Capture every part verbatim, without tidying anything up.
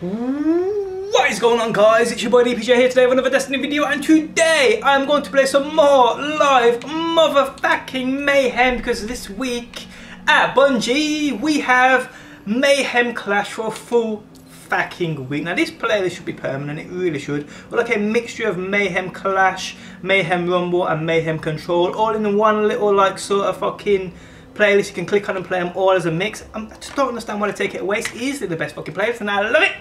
What is going on, guys? It's your boy D P J here today with another Destiny video, and today I'm going to play some more live motherfucking mayhem because this week at Bungie we have Mayhem Clash for a full fucking week. Now this playlist should be permanent, it really should. We're like a mixture of Mayhem Clash, Mayhem Rumble and Mayhem Control, all in one little like sort of fucking playlist. You can click on and play them all as a mix. I'm, I just don't understand why they take it away. It's easily the best fucking playlist and I love it.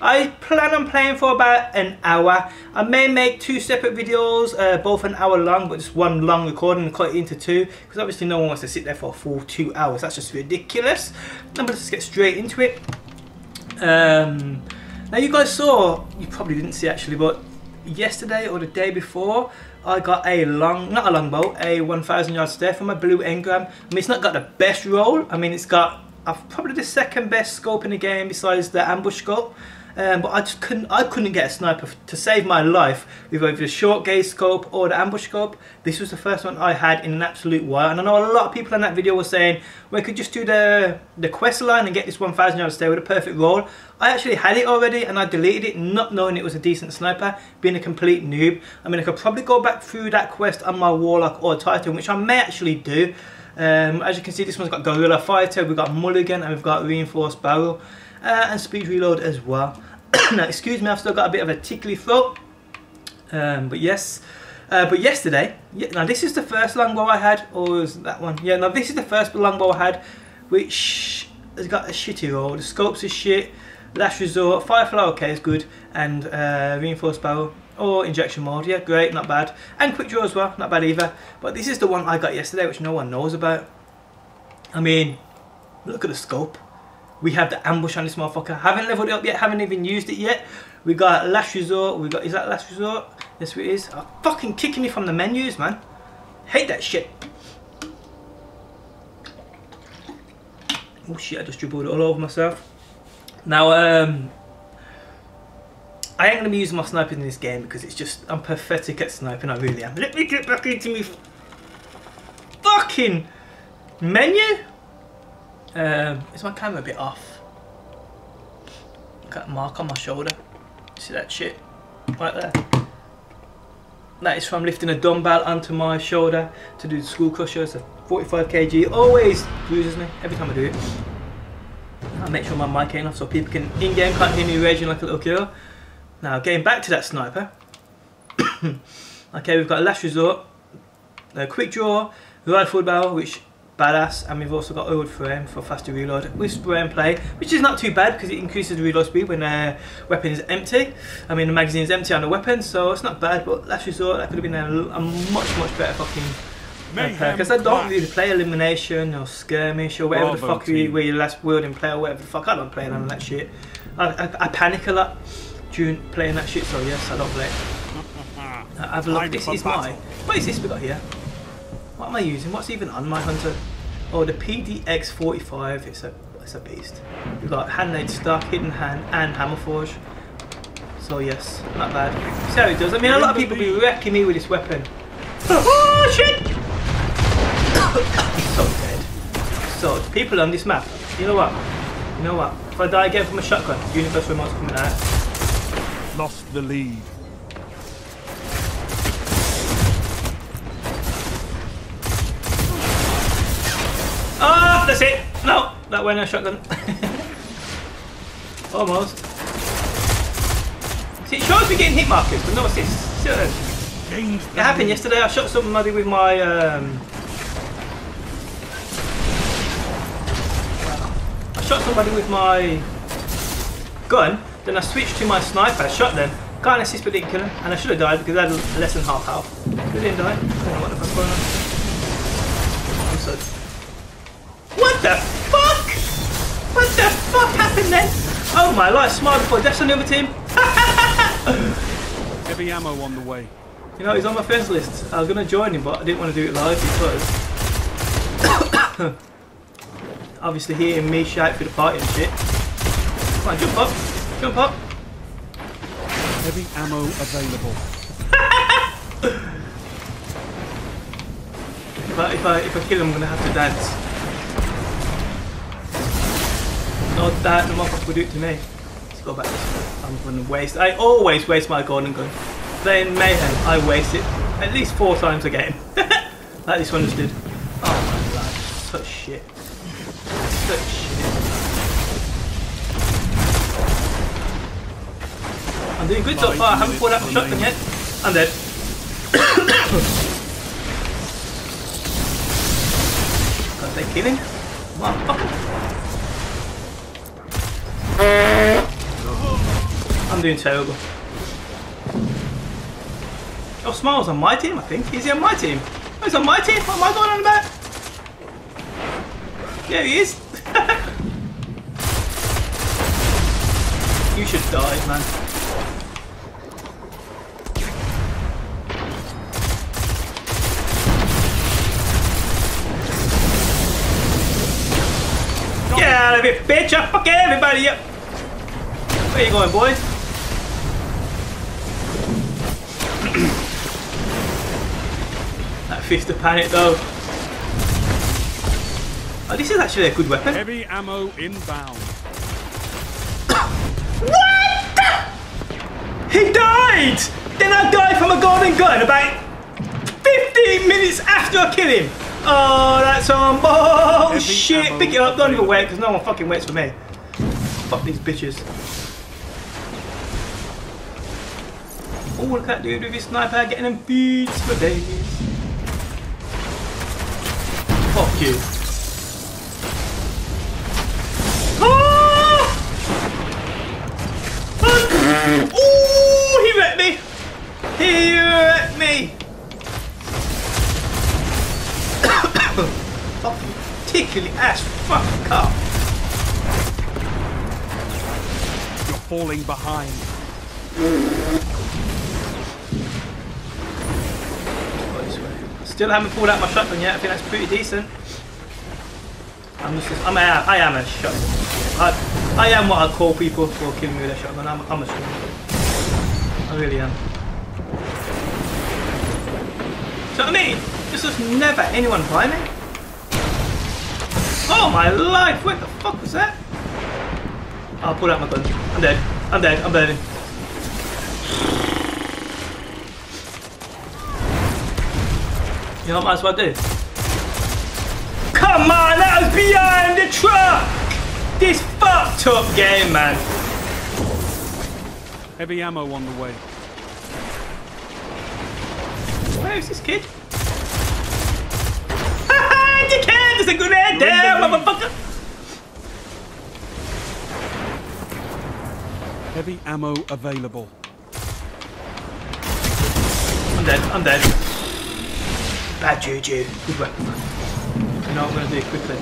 I plan on playing for about an hour. I may make two separate videos, uh, both an hour long, but just one long recording and cut it into two, because obviously no one wants to sit there for a full two hours. That's just ridiculous. And let's just get straight into it. Um, now you guys saw, you probably didn't see actually, but yesterday or the day before I got a long, not a longbow, a one thousand yard stare for my blue engram. I mean, it's not got the best roll. I mean, it's got uh, probably the second best scope in the game besides the ambush scope, um, but I just couldn't I couldn't get a sniper to save my life with either the short gaze scope or the ambush scope. This was the first one I had in an absolute while, and I know a lot of people in that video were saying, well, I could just do the the quest line and get this one thousand yard stare with a perfect roll. I actually had it already and I deleted it, not knowing it was a decent sniper, being a complete noob. I mean, I could probably go back through that quest on my Warlock or Titan, which I may actually do. Um, as you can see, this one's got Guerrilla Fighter, we've got Mulligan, and we've got Reinforced Barrel, uh, and Speed Reload as well. Now, excuse me, I've still got a bit of a tickly throat, um, but yes. Uh, but yesterday, yeah, now this is the first longbow I had, or was that one? Yeah, now this is the first longbow I had, which has got a shitty roll. The scopes are shit. Last Resort, Firefly, okay, is good, and uh, Reinforced Barrel, or Injection Mold, yeah, great, not bad. And Quick Draw as well, not bad either. But this is the one I got yesterday, which no one knows about. I mean, look at the scope. We have the ambush on this motherfucker. Haven't leveled it up yet, haven't even used it yet. We got Last Resort, we got, is that Last Resort? Yes, it is. Oh, fucking kicking me from the menus, man. Hate that shit. Oh shit, I just dribbled it all over myself. Now, um, I ain't going to be using my snipers in this game because it's just, I'm pathetic at sniping, I really am. Let me get back into me fucking menu. Um, is my camera a bit off? Got a mark on my shoulder. See that shit? Right there. That is from lifting a dumbbell onto my shoulder to do the school crusher. So forty-five kilograms always bruises me every time I do it. I'll make sure my mic ain't off so people can in-game can't hear me raging like a little girl. Now, getting back to that sniper. Okay, we've got Last Resort, a Quick Draw, Rifle Barrel, which badass, and we've also got Oiled Frame for faster reload with Spray and Play, which is not too bad because it increases the reload speed when a weapon is empty. I mean, the magazine's empty on the weapon, so it's not bad, but Last Resort, that could have been a, a much, much better fucking... Because I don't really play elimination or skirmish or whatever Bravo the fuck you, where you last world in play or whatever the fuck. I don't play none of that shit. I, I, I panic a lot during playing that shit, so yes, I don't play it. I, I've looked, this is battle. my, what is this we got here? What am I using? What's even on my hunter? Oh, the P D X forty-five, it's a, it's a beast. We've got Hand Nade Stock, Hidden Hand and Hammer Forge. So yes, not bad. See how it does. I mean, a lot of people be wrecking me with this weapon. Oh shit! So dead. So people on this map, you know what? You know what? If I die again from a shotgun, Universal Remote coming out. Lost the lead. Ah, oh, that's it. No, that went a shotgun. Almost. See, it shows me getting hit markers, but no assists. It happened yesterday. I shot somebody with my. Um, shot somebody with my gun, then I switched to my sniper, shot them, got an assist but didn't kill him, and I should have died because I had less than half health. But I didn't die. I don't know what the fuck's going on. I'm so... What the fuck? What the fuck happened then? Oh my life, smile before death's on the other team. Heavy ammo on the way. You know, he's on my friends list. I was going to join him, but I didn't want to do it live because... Obviously hearing me shout through the party and shit. Come on, jump up, jump up. Heavy ammo available. if, I, if, I, if I kill him, I'm gonna have to dance. Not that the motherfucker would do it to me. to go back this way. I'm going to waste... I always waste my golden gun. Playing Mayhem, I waste it at least four times a game. Like this one just did. Oh my god, such shit. Such shit. I'm doing good so far, I haven't pulled out my shotgun yet. I'm dead. Can't take healing. Motherfucker. I'm doing terrible. Oh, Smile's on my team, I think. Is he on my team? Oh, he's on my team? What am I going on about? There he is. You should die, man. Get out of it, bitch! I fucking everybody up! Where you going, boys? Fist of panic though. Oh, this is actually a good weapon. Heavy ammo inbound. What? He died! Then I died from a golden gun about fifteen minutes after I kill him. Oh, that's on bullshit. Heavy Pick it up, don't even wait because no one fucking waits for me. Fuck these bitches. Oh, look at that dude with his sniper getting him beats for days. Fuck you. Ah! Ah! Ooh, he wrecked me. He wrecked me. Fucking tickly ass fuck up. You're falling behind. Still haven't pulled out my shotgun yet. I think that's pretty decent. I'm just, I'm a, I am a shotgun. I, I am what I call people for killing me with a shotgun. I'm, I'm a shotgun. I really am. So I mean, this was never anyone by me. Oh my life! What the fuck was that? I'll pull out my gun. I'm dead. I'm dead. I'm dead. You know what I might as well do? Come on, that was behind the truck! This fucked up game, man. Heavy ammo on the way. Where is this kid? Ha you can't! There's a good head there, motherfucker! Heavy ammo available. I'm dead, I'm dead. Bad juju. Good weapon, man. You know what I'm going to do quickly? I'm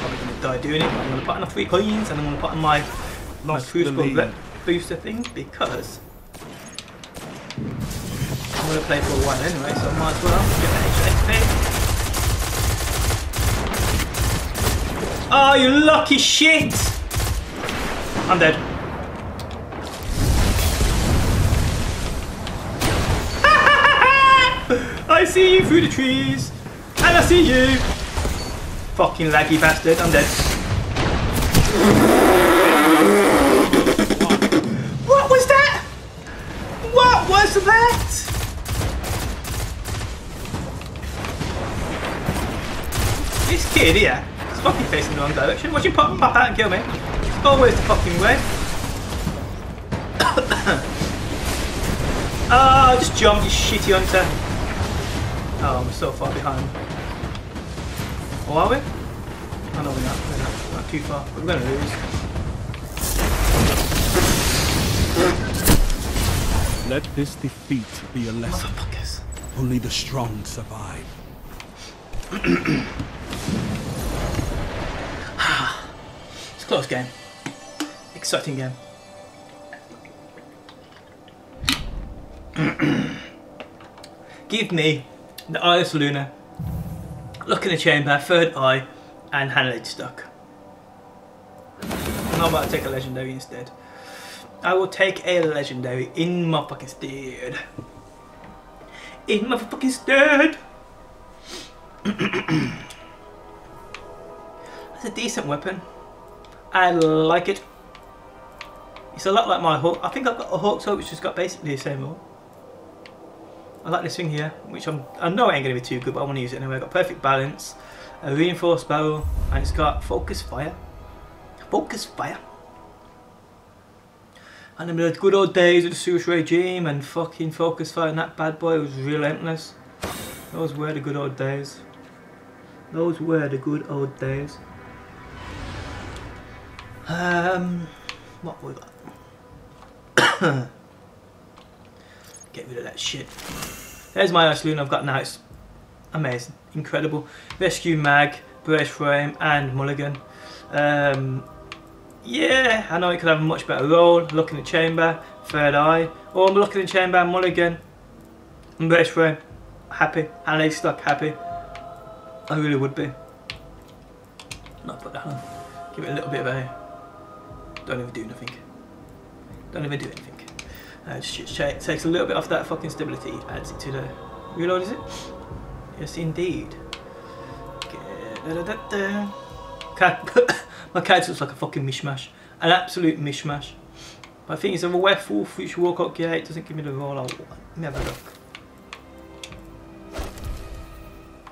probably going to die doing it, but I'm going to put on the three coins and I'm going to put on my, my crucible booster thing because I'm going to play for a while anyway, so I might as well get that extra X P. Oh, you lucky shit! I'm dead. I see you through the trees, and I see you. Fucking laggy bastard, I'm dead. What was that? What was that? This kid here is fucking facing the wrong direction. Watch him pop, pop out and kill me. It's always the fucking way. Ah, oh, just jump, you shitty hunter. Oh, I'm so far behind. Or are we? Oh no, we're not. We're not, we're not too far. We're going to lose. Let this defeat be a lesson. Motherfuckers. Only the strong survive. It's a close game. Exciting game. Give me the Ice Luna, Look in the Chamber, Third Eye, and Handled Stuck. I'm about to take a legendary instead. I will take a legendary in my fucking stead. In my fucking stead! That's a decent weapon. I like it. It's a lot like my Hawk. I think I've got a Hawk's Hook which has got basically the same one. I like this thing here, which I'm, I know it ain't going to be too good, but I want to use it anyway. I've got perfect balance, a reinforced barrel, and it's got focus fire. Focus fire. And in the good old days of the Souche regime and fucking focus fire and that bad boy was relentless. Those were the good old days. Those were the good old days. Um, what we got? Get rid of that shit. There's my Ice Luna I've got now. It's amazing, incredible. Rescue Mag, Brace Frame, and Mulligan. Um, yeah, I know it could have a much better role. Look in the Chamber, Third Eye, or Look in the Chamber, Mulligan, and Brace Frame. Happy, and A Stock happy. I really would be. Not put that on. Give it a little bit of a. Don't even do nothing. Don't even do anything. Uh, just it takes a little bit off that fucking stability, adds it to the reload, is it? Yes, indeed. Da, da, da, da. Cat my cat looks like a fucking mishmash. An absolute mishmash. But I think it's a werewolf future walkout gear, it doesn't give me the roll I want. Let me have a look.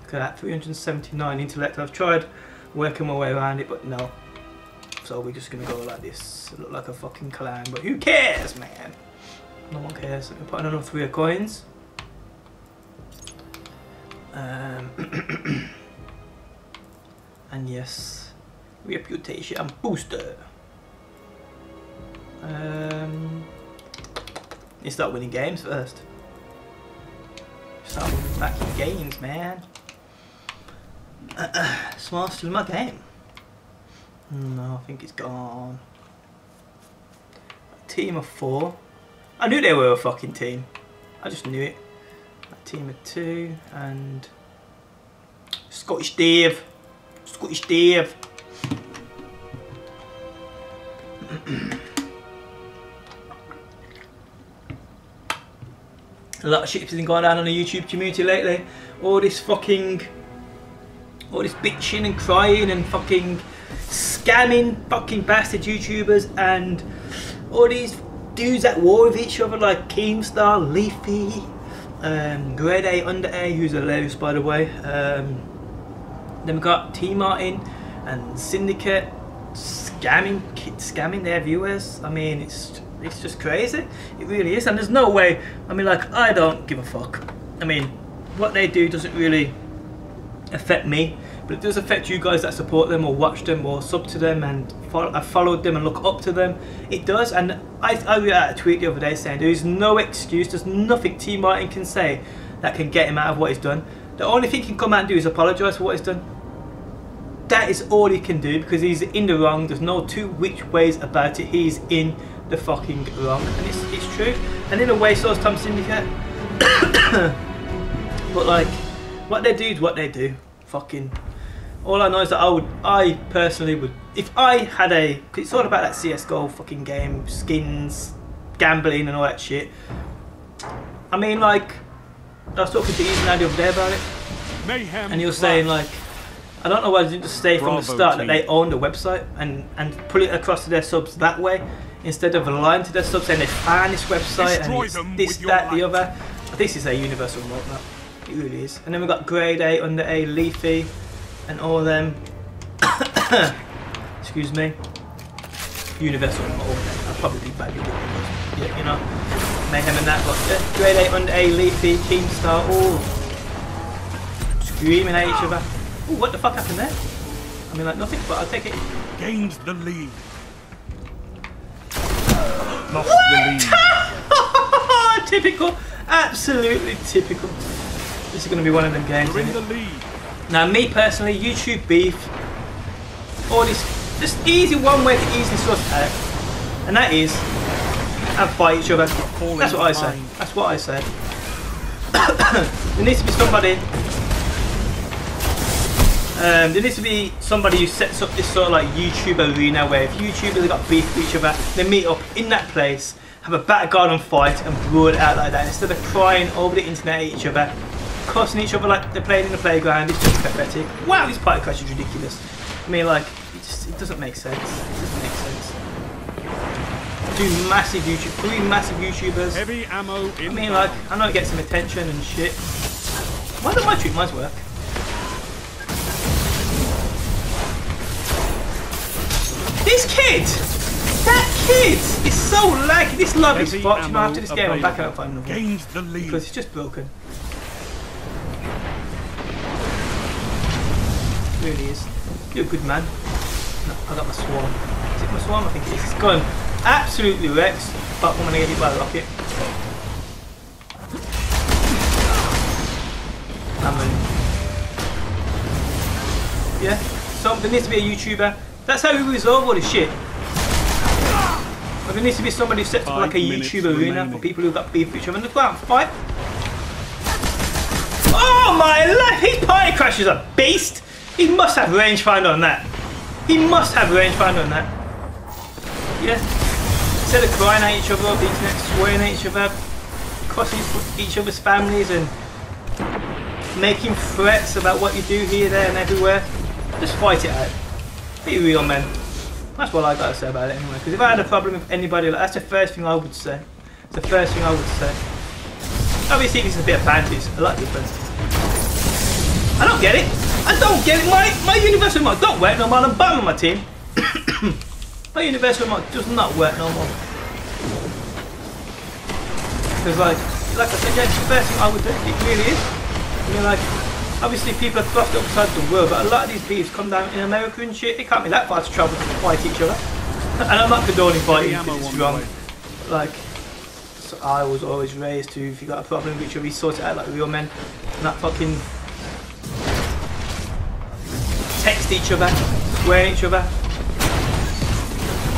Look at that, three hundred seventy-nine intellect. I've tried working my way around it, but no. So we're just gonna go like this. Look like a fucking clown, but who cares, man? No one cares. Let me put another three of coins. Um, and yes, reputation booster. Um, you start winning games first. Start winning fucking games, man. Uh, uh, Smart's still in my game. No, I think it's gone. A team of four. I knew they were a fucking team. I just knew it. A team of two and Scottish Dave. Scottish Dave. A lot of shit has been going down on the YouTube community lately. All this fucking, all this bitching and crying and fucking scamming fucking bastard YouTubers and all these dudes at war with each other like Keemstar, Leafy, um, Grade A Under A, who's hilarious by the way. Um, then we got T-Martin and Syndicate scamming, scamming their viewers. I mean, it's it's just crazy. It really is, and there's no way. I mean, like I don't give a fuck. I mean, what they do doesn't really affect me, but it does affect you guys that support them or watch them or sub to them and follow, I followed them and look up to them. It does, and I, I read out a tweet the other day saying there is no excuse, there's nothing T-Martin can say that can get him out of what he's done. The only thing he can come out and do is apologise for what he's done. That is all he can do because he's in the wrong, there's no two which ways about it, he's in the fucking wrong, and it's, it's true. And in a way, so is Tom Syndicate. But like, what they do is what they do. Fucking all I know is that I would, I personally would, if I had a, cause it's all about that C S G O fucking game, skins, gambling and all that shit. I mean like, I was talking to Ethan the other day about it, Mayhem and he was saying like, I don't know why they didn't just say Bravo from the start team. That they owned the website and, and put it across to their subs that way, instead of lying to their subs saying they found this website Destroy and it's this, that, life. The other. This is a Universal Remote map, it really is. And then we've got Grade A, Under A, Leafy, and all them, excuse me, Universal Remote, I'll probably be bad with it, yeah, you know, Mayhem and that, but yeah, Grade A, Under A, Leafy, Keemstar, all screaming at each other. Ooh, what the fuck happened there? I mean like nothing, but I'll take it. Gained the lead. Lost the lead. Typical, absolutely typical. This is going to be one of them games. We're in the lead. Now, me personally, YouTube beef, all this, just easy one way to easily sort out, and that is, and fight each other. That's what I say. That's what I say. There needs to be somebody. Um, there needs to be somebody who sets up this sort of like YouTube arena where if YouTubers have got beef with each other, they meet up in that place, have a backgarden fight, and brawl it out like that instead of crying over the internet at each other. Cussing each other like they're playing in the playground, it's just pathetic. Wow, this party crash is ridiculous. I mean, like, it just it doesn't make sense. It doesn't make sense. do massive YouTube, three massive YouTubers. Heavy ammo in I mean, like, I know it gets some attention and shit. Why don't my trick might work? This kid! That kid is so laggy. This love is fucked. You know, after this game, I'm back out fighting the lead because it's just broken. It really is. You're a good man. No, I got my swarm. Is it my swarm? I think it is. It's gone. Absolutely wrecks, but I'm gonna get hit by the rocket. I'm in. Yeah. So there needs to be a YouTuber. That's how we resolve all this shit. But there needs to be somebody who's set up like a YouTuber arena for people who've got beef with each other and they go out and fight. Oh my life! His party crash is a beast! He must have rangefinder on that. He must have rangefinder on that. Yeah. Instead of crying at each other on the internet, swearing at each other, crossing each other's families and making threats about what you do here, there and everywhere, just fight it out. Be real, man. That's what I got to say about it anyway. Because if I had a problem with anybody, like, that's the first thing I would say. It's the first thing I would say. Obviously, it's a bit of panties. I like difference. I don't get it. I don't get it. My my Universal Remote don't work no more. I'm bad on my team. My Universal Remote does not work no more. Because like, like I said, yeah, it's the first thing I would do. It really is. I mean, like, obviously people are thrust outside the world, but a lot of these beefs come down in America and shit. It can't be that far to travel to fight each other. And I'm not condoning fighting because it's wrong. But, like, so I was always raised to, if you got a problem with each other, you sort it out like real men. Not fucking text each other, swear each other.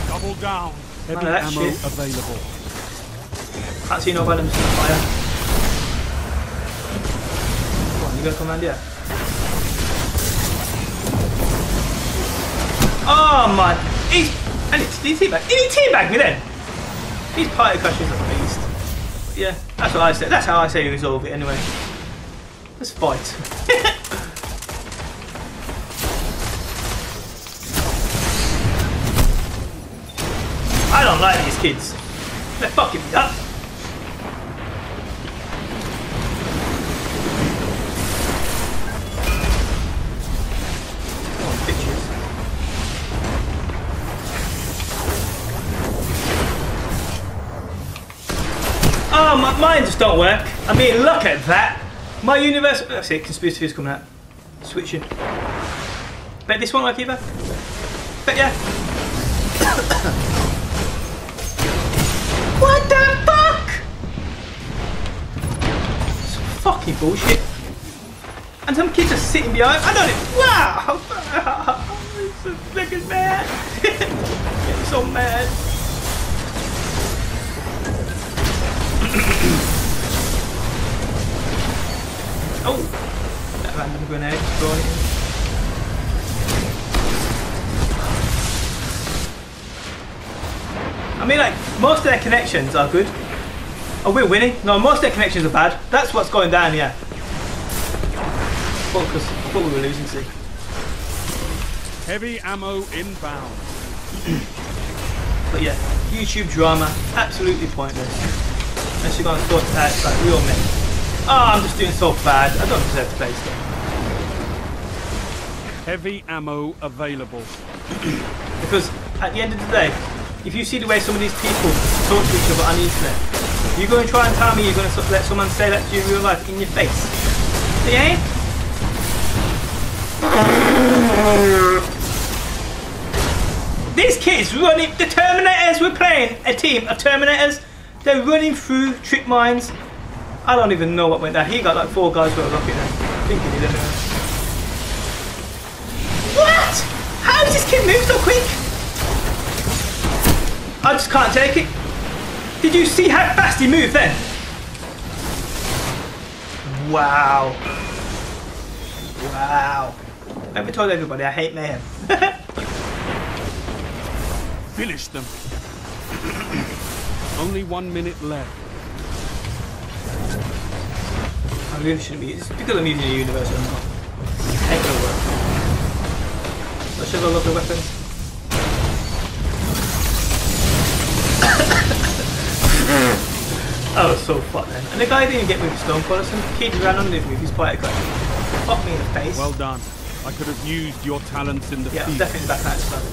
Double down. Heavy Man, that ammo shit. Available. Can't see no venom's in the fire. Come on, you gonna come round here? Oh man, he's and it's he teabag. Did he teabag me then? These party crashes are a beast. But yeah, that's what I say. That's how I say you resolve it anyway. Let's fight. I don't like these kids. They're fucking me up. Come on, bitches. Oh, my mine just don't work. I mean, look at that. My universe. That's it, conspiracy theory's coming out. Switching. Bet this one like either. Bet yeah. What the fuck? It's fucking bullshit. And some kids are sitting behind. I don't know. Wow! I'm so fucking mad. I'm so mad. Oh! That random grenade destroyed. I mean, like, most of their connections are good. Oh, we're winning. No, most of their connections are bad. That's what's going down, yeah. Well, because I thought we were losing, see. Heavy ammo inbound. But yeah, YouTube drama, absolutely pointless. Unless you're going to sort it out like real men. Oh, I'm just doing so bad. I don't deserve to play this game. Heavy ammo available. Because at the end of the day, if you see the way some of these people talk to each other on the internet, you're going to try and tell me you're going to let someone say that to you in real life, in your face. Yeah? These kids running, the Terminators, we're playing a team of Terminators. They're running through trip mines. I don't even know what went there. He got like four guys with a rocket there. I think he did anyway. What? How does this kid move so quick? I just can't take it. Did you see how fast he moved then? Wow. Wow. I haven't told everybody I hate mayhem. Finish them. Only one minute left. I really shouldn't be. It's because I'm using a universal remote. Ain't gonna work. I should have a lot of weapons. That was so flat then. And the guy didn't get me with Stone Person. Kid ran under me, he's quite aggressive. Fuck me in the face. Well done. I could have used your talents in the yeah, field. Yeah, definitely back that stuff.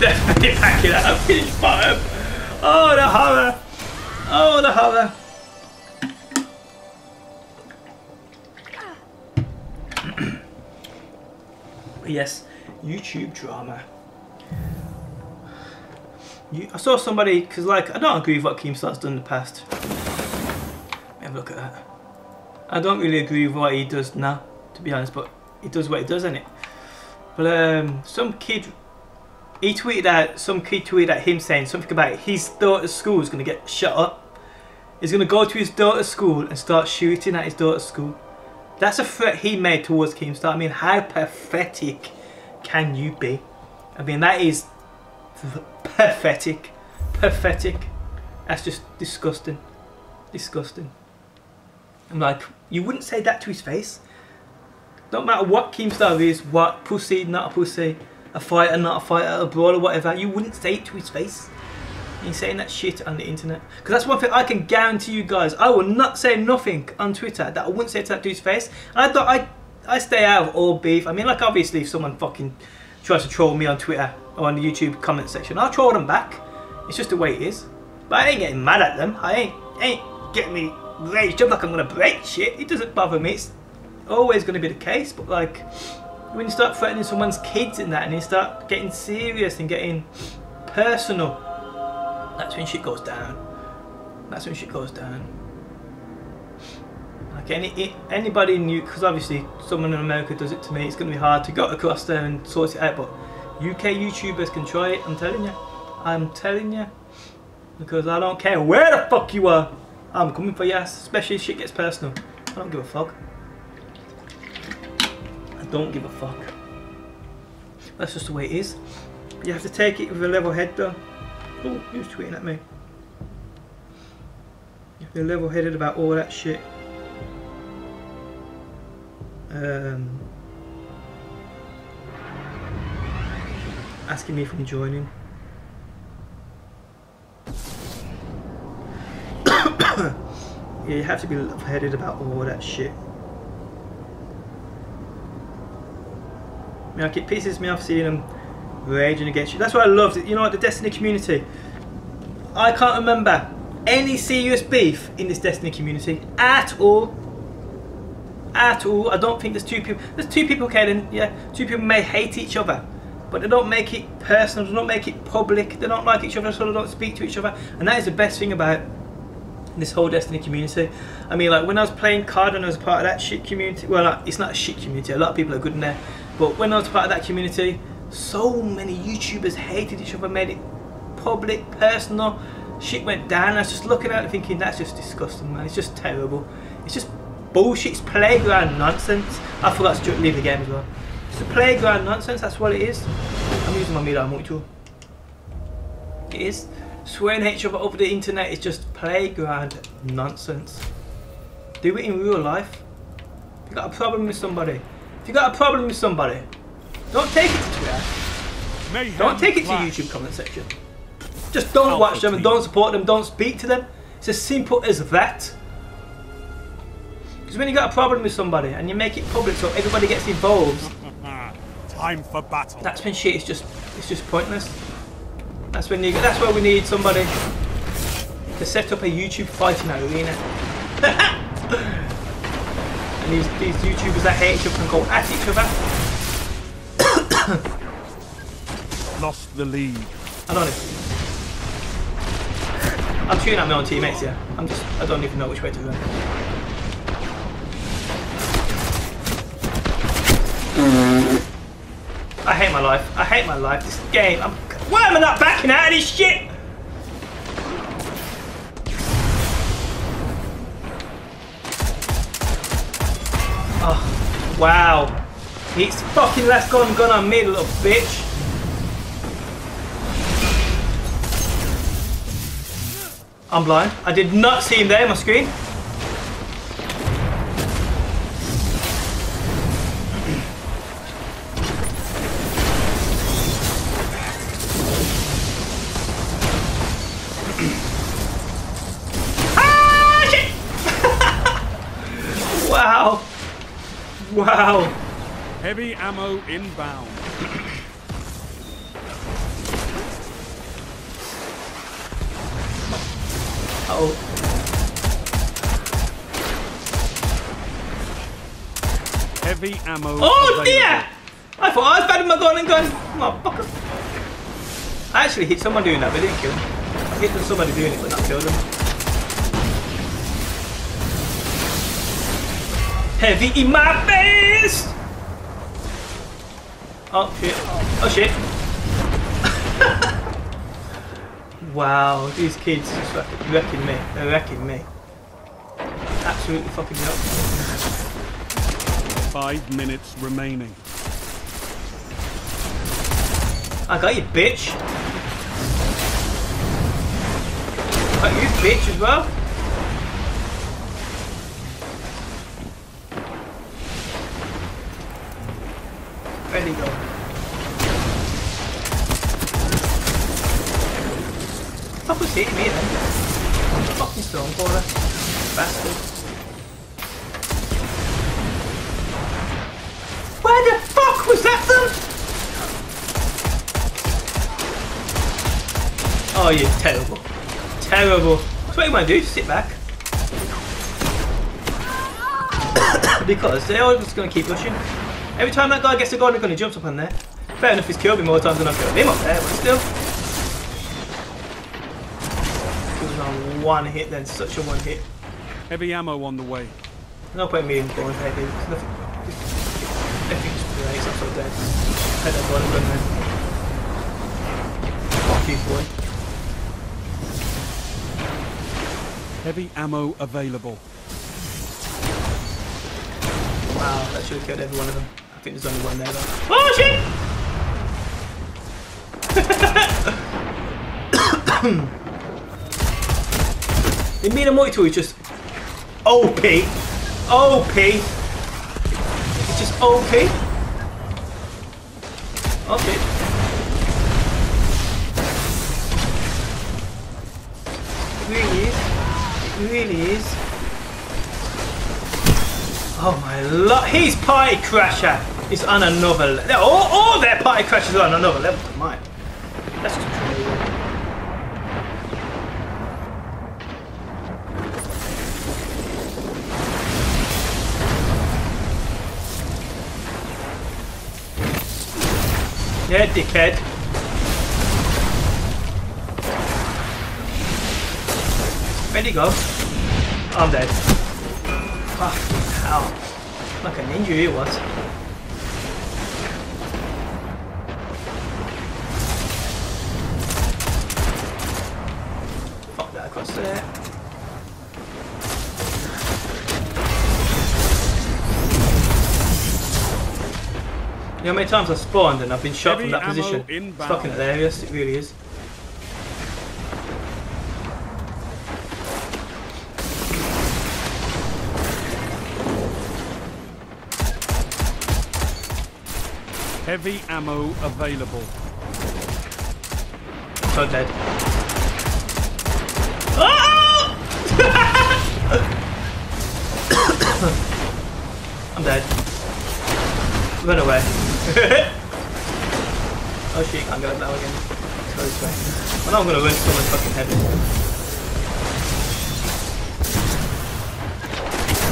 Definitely back it up. Finish bottom. Oh, the horror. Oh, the horror. Yes, YouTube drama. You, I saw somebody, because like, I don't agree with what Keemstar's done in the past. Let me have a look at that. I don't really agree with what he does now, to be honest, but he does what he does, innit? But um, some kid, he tweeted out, some kid tweeted at him saying something about his daughter's school is going to get shut up. He's going to go to his daughter's school and start shooting at his daughter's school. That's a threat he made towards Keemstar. I mean, how pathetic can you be? I mean, that is pathetic. Pathetic. That's just disgusting. Disgusting. I'm like, you wouldn't say that to his face. Don't matter what Keemstar is, what, pussy, not a pussy, a fighter, not a fighter, a brawler, whatever, you wouldn't say it to his face. He's saying that shit on the internet. Because that's one thing I can guarantee you guys. I will not say nothing on Twitter that I wouldn't say to that dude's face. And I thought I I stay out of all beef. I mean, like, obviously if someone fucking tries to troll me on Twitter or on the YouTube comment section, I'll troll them back. It's just the way it is. But I ain't getting mad at them. I ain't ain't getting me raged up like I'm gonna break shit. It doesn't bother me. It's always gonna be the case, but like when you start threatening someone's kids in that and you start getting serious and getting personal, that's when shit goes down. That's when shit goes down. Like any anybody new, because obviously someone in America does it to me, it's going to be hard to go across there and sort it out. But U K YouTubers can try it. I'm telling you. I'm telling you. Because I don't care where the fuck you are. I'm coming for your ass, especially if shit gets personal. I don't give a fuck. I don't give a fuck. That's just the way it is. You have to take it with a level head though. Oh, he was tweeting at me. They're level-headed about all that shit. Um, asking me if I'm joining. Yeah, you have to be level-headed about all that shit. I mean, like, it pisses me off seeing them raging against you. That's what I loved. You know what, the Destiny community. I can't remember any serious beef in this Destiny community at all. At all. I don't think there's two people. There's two people, Caden. Yeah, two people may hate each other, but they don't make it personal. They don't make it public. They don't like each other, so they don't speak to each other. And that is the best thing about this whole Destiny community. I mean, like when I was playing Card and I was part of that shit community. Well, like, it's not a shit community. A lot of people are good in there, but when I was part of that community, so many YouTubers hated each other, made it public, personal. Shit went down. I was just looking at it thinking, that's just disgusting, man. It's just terrible. It's just bullshit. It's playground nonsense. I forgot to leave the game as well. It's a playground nonsense. That's what it is. I'm using my Milan multi-tool. It is. Swearing at each other over the internet is just playground nonsense. Do it in real life. If you got a problem with somebody, if you got a problem with somebody, don't take it to Twitter. Don't take it to YouTube comment section. Just don't watch them and don't support them. Don't speak to them. It's as simple as that. Because when you got a problem with somebody and you make it public so everybody gets involved, time for battle. That's when shit is just it's just pointless. That's when you. That's where we need somebody to set up a YouTube fighting arena. And these these YouTubers that hate each other can go at each other. Lost the lead. I don't know. I'm shooting at my own teammates here. I'm just, I don't even know which way to go. I hate my life. I hate my life. This game. I'm, why am I not backing out of this shit? Oh, wow. It's fucking last gun gun on me, little bitch. I'm blind. I did not see him there on my screen. Wow. Heavy ammo inbound. Uh-oh. Heavy ammo. Oh dear! I thought I was bad with my gun and gun. Motherfucker. I actually hit someone doing that, but I didn't kill them. I hit somebody doing it, but not killed them. Heavy in my face! Oh shit. Oh shit. Wow, these kids just fucking wrecking me. They're wrecking me. Absolutely fucking up. Five minutes remaining. I got you, bitch. I got you, bitch, as well. Where'd he go? What the fuck was hitting me then? Fucking Stormcaller. Bastard. Where the fuck was that then? Oh, you're terrible. Terrible. So what you want to do? Just sit back. Because they're all just going to keep rushing. Every time that guy gets a gun, they're going to jump up on there. Fair enough, he's killed me more times than I've killed him up there, but still. One hit, then such a one hit. Heavy ammo on the way. No point me in going heavy. There's nothing. Everything just breaks. I'm so dead. Head up on gun then. Fuck you, boy. Heavy ammo available. Wow, that should have killed every one of them. I think there's only one there though. Oh shit! The Mina Muay Thai is just O P. O P. It's just O P. Okay. It really is. It really is. Oh my lord. His party crasher is on another level. All, all their party crashers are on another level to mine. That's just crazy. Yeah, dickhead. Where'd he go? Oh, I'm dead. Fucking hell. Like an injury it was. Fuck that across there. You know how many times I've spawned and I've been shot Heavy from that position? Inbound. It's fucking hilarious, it really is. Heavy ammo available. So dead. Oh! I'm dead. Run away. Oh shit, can't go up now again. Let's go this way. I know I'm gonna win someone's fucking head.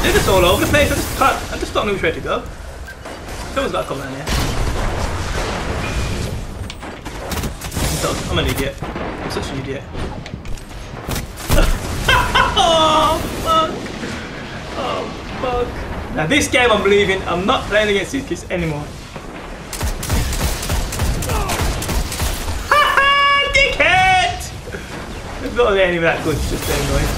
They're just all over the place, I just can't, I just don't know which way to go. Someone's gotta come down here. I'm an idiot. I'm such an idiot. Oh fuck! Oh fuck! Now this game I'm leaving, I'm not playing against these kids anymore. Haha, dickhead! There's not really any of that good, it's just their noise.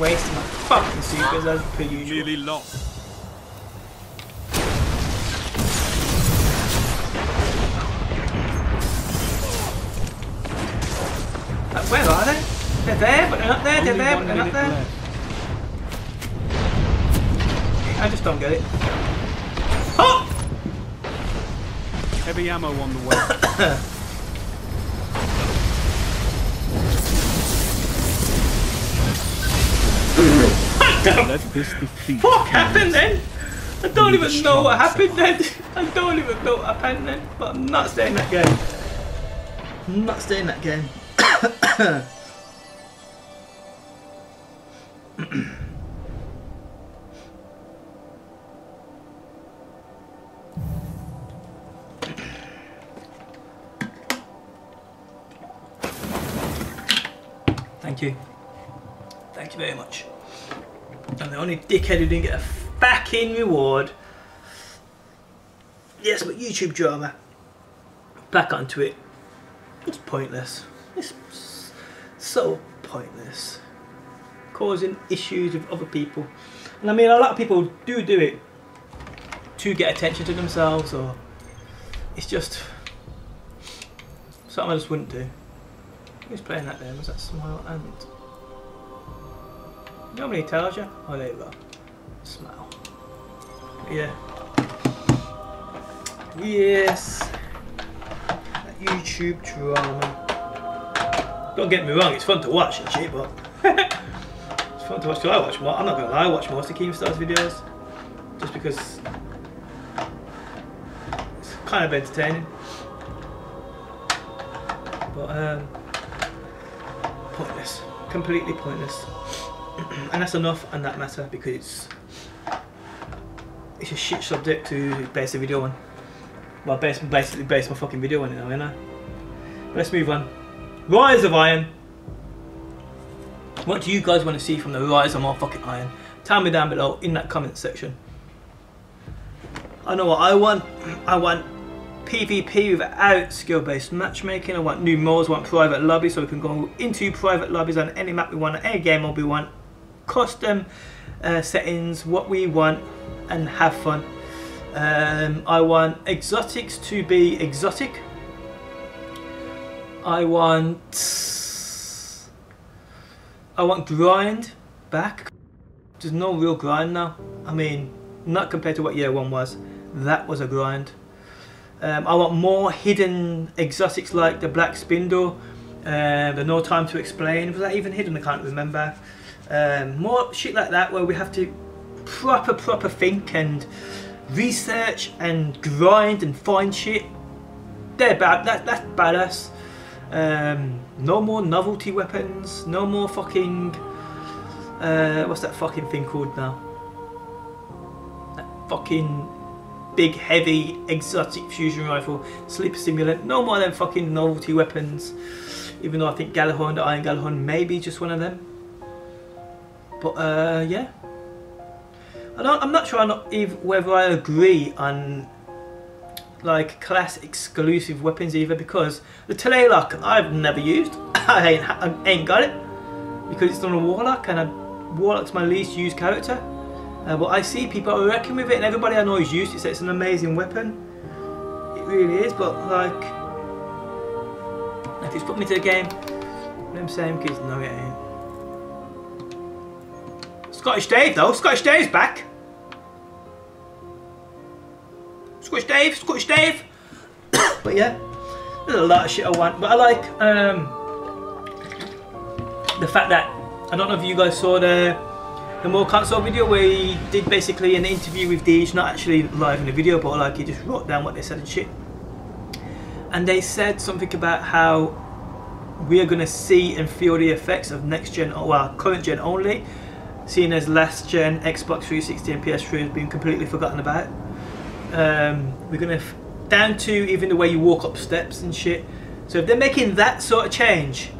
Wasting my fucking secrets as per usual. Nearly lost. Where are they? They're there, but they're not there, they're Only there, but they're not there. Left. I just don't get it. Oh! Heavy ammo on the way. Let this defeat what happened then? I don't even know what happened then. I don't even know what happened then. But I'm not staying that game. I'm not staying that game. Thank you. Thank you very much. I'm the only dickhead who didn't get a fucking reward. Yes, but YouTube drama. Back onto it. It's pointless. It's so pointless. Causing issues with other people. And I mean, a lot of people do do it to get attention to themselves, or it's just something I just wouldn't do. Who's playing that game? Was that Smile and... Nobody tells you. Oh, there you go. Smile. Yeah. Yes. That YouTube drama. Don't get me wrong, it's fun to watch, actually, but... it's fun to watch because I watch more. I'm not going to lie, I watch most of Keemstar's videos. Just because... it's kind of entertaining. But, um... pointless. Completely pointless. And that's enough on that matter, because it's it's a shit subject to base a video on. Well, base, basically base my fucking video on it now, you know. But let's move on. Rise of Iron. What do you guys want to see from the Rise of More Fucking Iron? Tell me down below in that comment section. I know what I want. I want PvP without skill-based matchmaking. I want new modes, I want private lobbies, so we can go into private lobbies on any map we want, any game mode we want, custom uh, settings, what we want, and have fun. Um, I want exotics to be exotic. I want... I want grind back. There's no real grind now. I mean, not compared to what year one was. That was a grind. Um, I want more hidden exotics like the Black Spindle, uh, the No Time to Explain. Was that even hidden? I can't remember. Um, more shit like that where we have to proper, proper think and research and grind and find shit. They're bad. That, that's badass. Um, no more novelty weapons. No more fucking... Uh, what's that fucking thing called now? That fucking... big, heavy, exotic fusion rifle, sleeper simulant, no more than fucking novelty weapons. Even though I think Gjallarhorn, the Iron Gjallarhorn, may be just one of them. But uh, yeah, I don't. I'm not sure I'm not even whether I agree on like class exclusive weapons either, because the Telelock I've never used. I ain't I ain't got it because it's not a Warlock, and a Warlock's my least used character. Uh, but I see people are working with it, and everybody I know is used it, so it's an amazing weapon. It really is, but like, if it's put me to the game, them same kids, no it ain't. Scottish Dave though, Scottish Dave's back. Scottish Dave, Scottish Dave. But yeah, there's a lot of shit I want, but I like um, the fact that, I don't know if you guys saw the The more console video where he did basically an interview with Deej, not actually live in the video, but like he just wrote down what they said and shit. And they said something about how we're gonna see and feel the effects of next gen, or well, current gen only, seeing as last gen Xbox three sixty and P S three has been completely forgotten about. Um, we're gonna f down to even the way you walk up steps and shit. So if they're making that sort of change,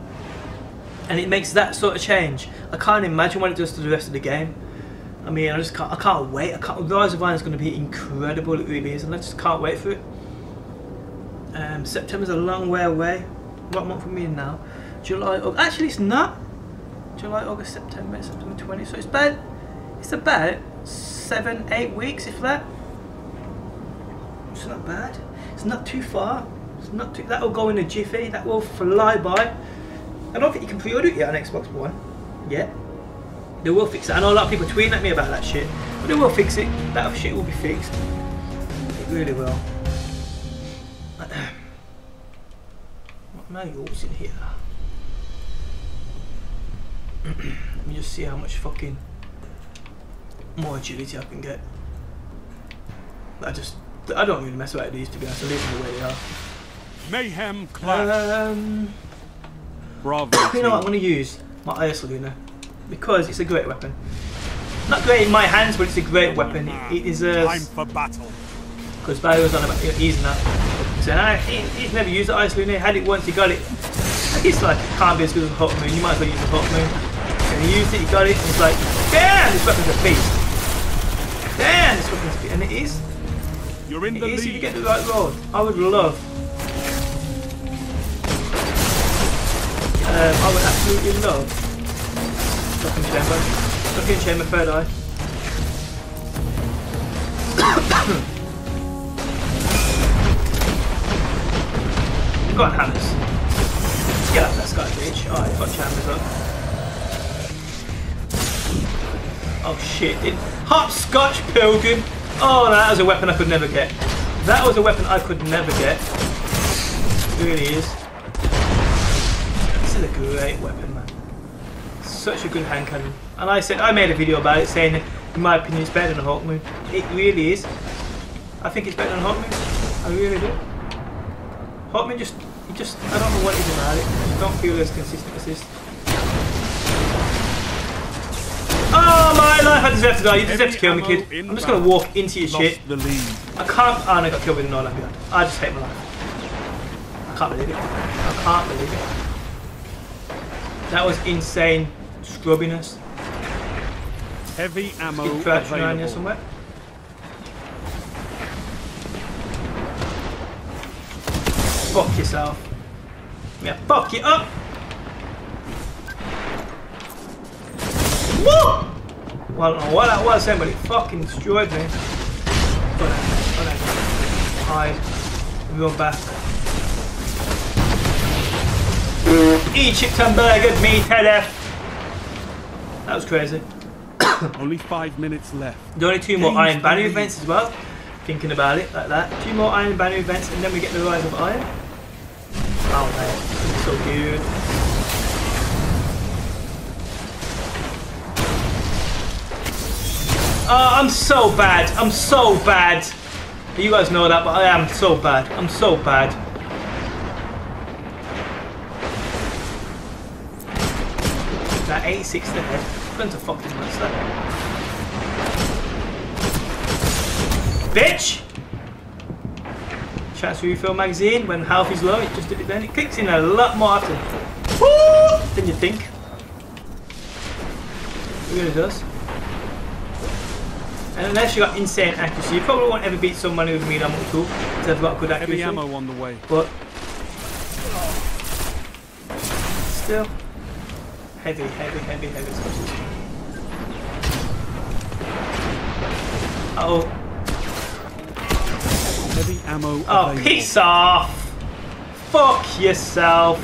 and it makes that sort of change, I can't imagine what it does to the rest of the game. I mean, I just can't, I can't wait. I can't, Rise of Iron is going to be incredible, it really is, and I just can't wait for it. Um, September's a long way away. What month are we in now? July, August, actually it's not. July, August, September, September twentieth, so it's about, it's about seven, eight weeks, if that. It's not bad. It's not too far. It's not too, that'll go in a jiffy, that will fly by. I don't think you can pre-order it yet on Xbox One. Yeah, they will fix it. I know a lot of people tweeting at me about that shit, but they will fix it. That shit will be fixed. It really will. What am I using here? Let me just see how much fucking more agility I can get. I just, I don't really mess about these, to be honest. I leave them the way they are. Mayhem clash. Um, Bravo. You know what? I'm going to use my Ice Luna because it's a great weapon. Not great in my hands, but it's a great weapon. It, it is a time for battle. Because Barrow's on about using that. So now he, he's never used the Ice Luna. He had it once, he got it. It's like it can't be as good as a Hawkmoon. You might as well use a Hawkmoon. And he used it, he got it, and it's like, damn, this weapon's a beast. Damn, this weapon's a beast, and it is. You're in it the is lead. If you get the right roll. I would love. Um, I would absolutely love. Fucking chamber. Fucking chamber, third eye. Go on, hammers. Get up that sky bitch. Alright, got chambers up. Oh shit. It Hopscotch Pilgrim. Oh, that was a weapon I could never get. That was a weapon I could never get. It really is. This is a great weapon, man. Such a good hand cannon. And I said I made a video about it saying, in my opinion, it's better than a Hawkmoon. It really is. I think it's better than a Hawkmoon. I really do. Hawkmoon just, just I don't know what it is about it. I just don't feel as consistent as this. Oh my life, I deserve to die. You deserve to kill me, kid. I'm just gonna walk into your shit. I can't. Oh, and I got killed with an all-out behind. I just hate my life. I can't believe it. I can't believe it. That was insane scrubbiness. Heavy ammo around here somewhere. Fuck yourself. Yeah, fuck you up. Woo! Well, I don't know what that was then, but it fucking destroyed me. Go down, go down. Hide. Run back. Egypt and burgered me to death. That was crazy. Only five minutes left. There are only two more Iron Banner events as well. Thinking about it like that. Two more Iron Banner events and then we get the Rise of Iron. Oh man, it's so good. Oh, I'm so bad. I'm so bad. You guys know that, but I am so bad. I'm so bad. That eighty-six there. Guns are fucking nuts, that. Bitch! Chance to refill magazine when health is low, it just did it then. It kicks in a lot more often. Woo! Than you think. It really does. And unless you got insane accuracy, you probably won't ever beat someone with a medium or two because they've got good accuracy. Heavy ammo on the way. But still, heavy, heavy, heavy, heavy sources. Uh oh. Heavy ammo. Oh, available. Peace off! Fuck yourself!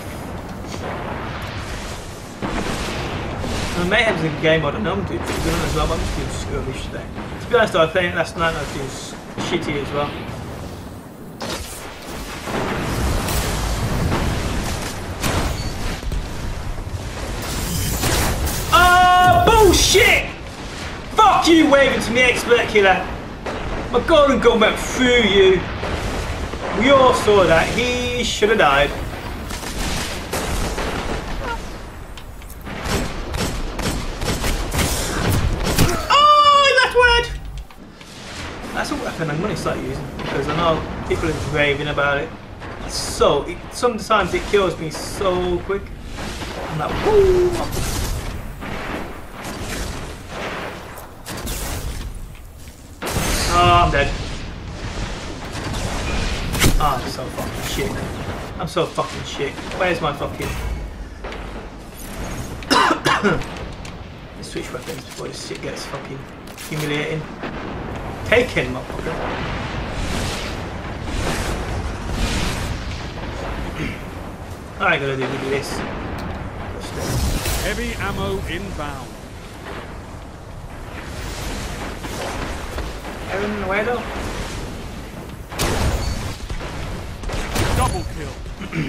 I may have a game I don't know I'm doing as well, but I'm just doing skirmish today. To be honest, I was playing last night and I was doing shitty as well. Oh, bullshit! Fuck you waving to me, expert killer! My golden gun went through you. We all saw that. He should have died. Oh, that word! That's a weapon I'm going to start using because I know people are raving about it. So, it, sometimes it kills me so quick. I'm like, woo! Oh, I'm dead. Oh, I'm so fucking shit. I'm so fucking shit. Where's my fucking... Let's switch weapons before this shit gets fucking humiliating. Taken, motherfucker. I ain't gonna do with this. Heavy ammo inbound. Everything in the way though. Double kill.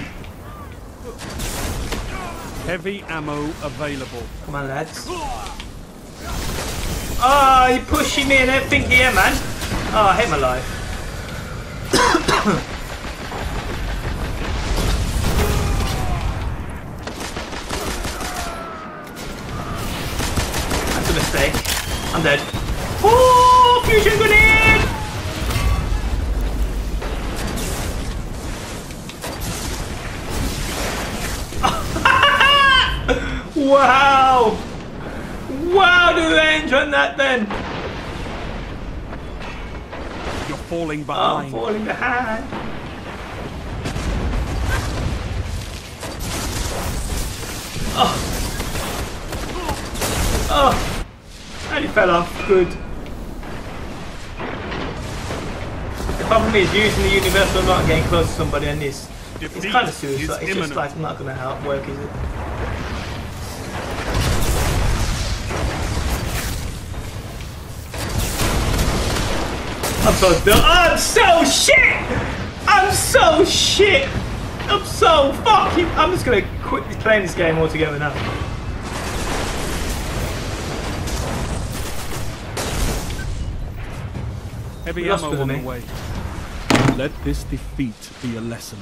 Heavy ammo available. Come on, lads. Ah, oh, you're pushing me and everything here, man. Ah, oh, I hate my life. That's a mistake. I'm dead. Oh, fusion grenade! Wow! Wow, do range on that then! You're falling behind. I'm falling behind. Oh! Oh! And he fell off. Good. The problem is using the universal remote and getting close to somebody and this. It's, it's kind of suicide. It's imminent. Just like not going to help work, is it? I'm so dumb. I'm so shit! I'm so shit! I'm so fucking... I'm just gonna quit playing this game altogether now. Heavy ammo on the way. Let this defeat be a lesson.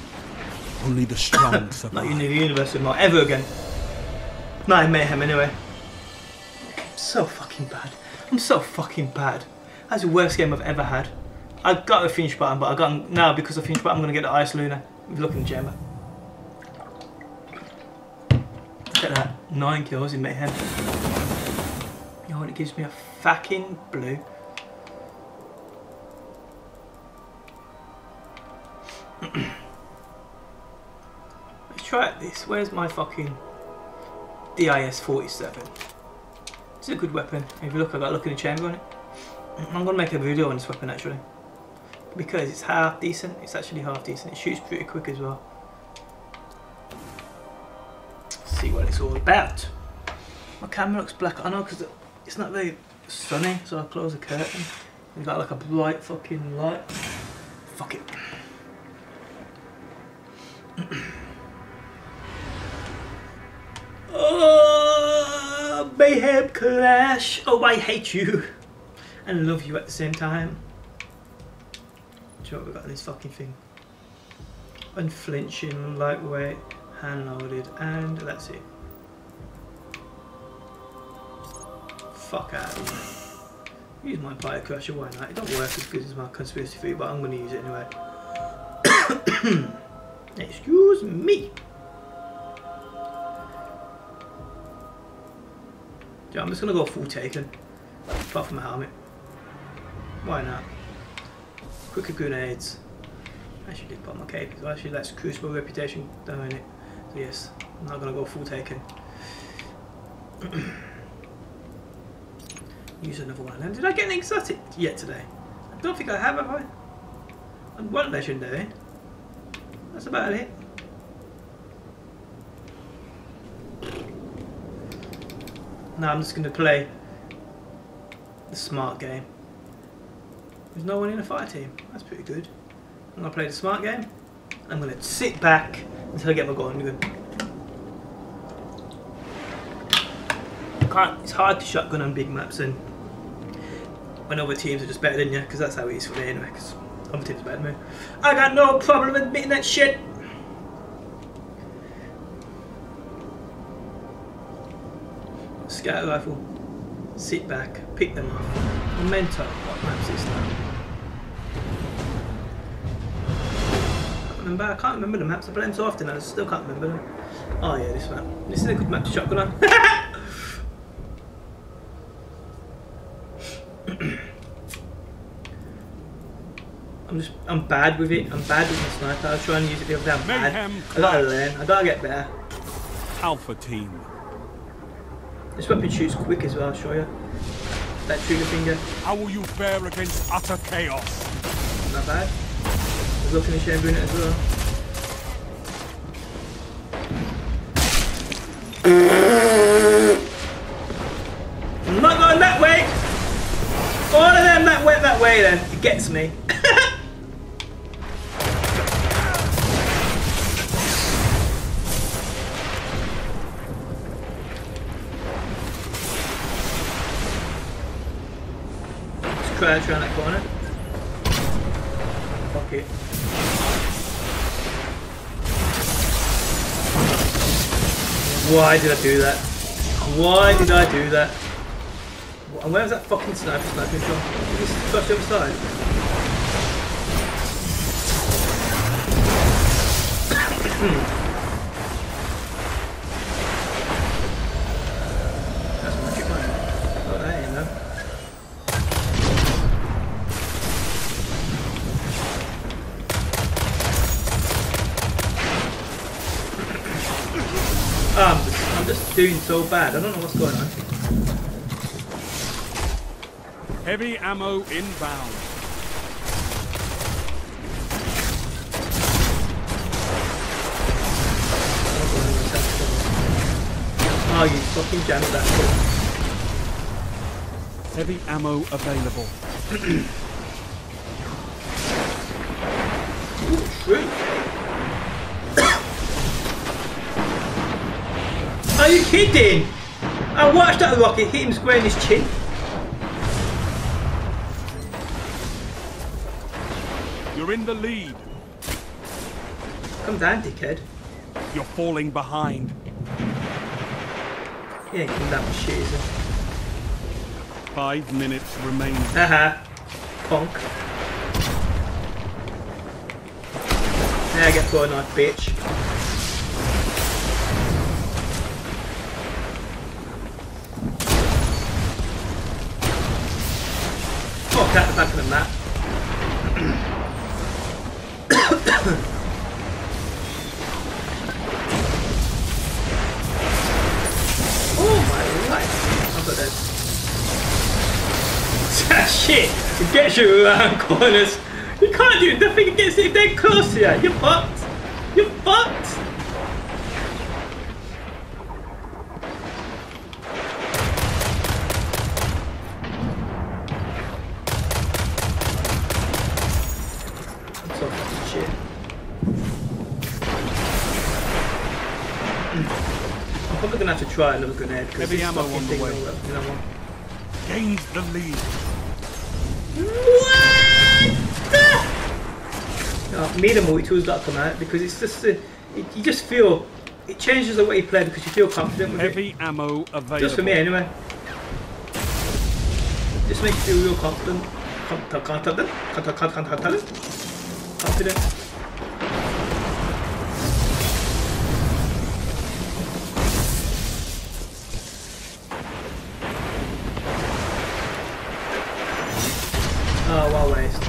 Only the strong survive. Not in the universe anymore, ever again. Not in Mayhem anyway. I'm so fucking bad. I'm so fucking bad. That's the worst game I've ever had. I got a finish button, but I got now because of finish button. I'm gonna get the Ice Luna. Look in the chamber. Look at that, nine kills in Mayhem. You know what? It gives me a fucking blue. Let's try this. Where's my fucking D I S forty-seven? It's a good weapon. If you look, I got a look in the chamber on it. I'm going to make a video on this weapon actually, because it's half decent, it's actually half decent, it shoots pretty quick as well. Let's see what it's all about. My camera looks black, I know because it's not very sunny, so I close the curtain. We've got like a bright fucking light. Fuck it. Oh, Mayhem Clash, oh I hate you. And love you at the same time. Do you know what we got in this fucking thing? Unflinching, lightweight, hand loaded, and that's it. Fuck out of here. Use my bike crusher, why not? It don't work as good as my conspiracy theory, but I'm gonna use it anyway. Excuse me. Yeah, I'm just gonna go full taken. Apart from my helmet. Why not? Quicker grenades. I actually did put on my cape as well. Actually, that's Crucible reputation down in it. So yes, I'm not going to go full taken. Use another one of them. Did I get an exotic yet today? I don't think I have, have I? And one legendary. That's about it. Now I'm just going to play the smart game. There's no one in a fire team. That's pretty good. I'm gonna play the smart game. I'm gonna sit back until I get my gun. Can't. It's hard to shotgun on big maps and when other teams are just better than you, because that's how it is for me anyway. Because other teams are better than me. I got no problem admitting that shit. Scatter rifle. Sit back. Pick them up. Memento. What maps is that? Remember, I can't remember the maps. I play them so often I still can't remember them. Oh yeah, this map. This is a good map to shotgun on. I'm just, I'm bad with it. I'm bad with my sniper. I was trying to use it the other day. I'm bad. I gotta learn. I gotta get better. Alpha team. This weapon shoots quick as well. I'll show you. That trigger finger. How will you fare against utter chaos? Not bad. There's looking and chamber in it as well. I'm not going that way! All of them that went that way then. It gets me. crouch around that corner. Fuck it. Why did I do that? Why did I do that? And where was that fucking sniper sniping from? Did he touch the other side? That's magic money. Got that in though. Ah, I'm just, I'm just doing so bad. I don't know what's going on. Heavy ammo inbound. Oh, you fucking jammed that foot. Heavy ammo available. Ooh, are you kidding? I watched that rocket hit him square in his chin. You're in the lead. Come down, dickhead. You're falling behind. Yeah, come down with shit, is it? Five minutes remaining. Haha. Bonk. Now I get thrown knife, bitch. Fuck out the back of the map. Shit, it gets you around corners. You can't do nothing against it if they're close to you. You're fucked. You're fucked. I'm so fucking shit. I'm probably gonna have to try another grenade because this fucking thing will work. You know what? Gains the lead. Oh, me, the multi-tools got to come out because it's just a, it, you just feel it changes the way you play because you feel confident with Heavy it. Heavy ammo available. Just for me, anyway. Just makes you feel real confident. Confident. Confident. Confident. Oh, well waste.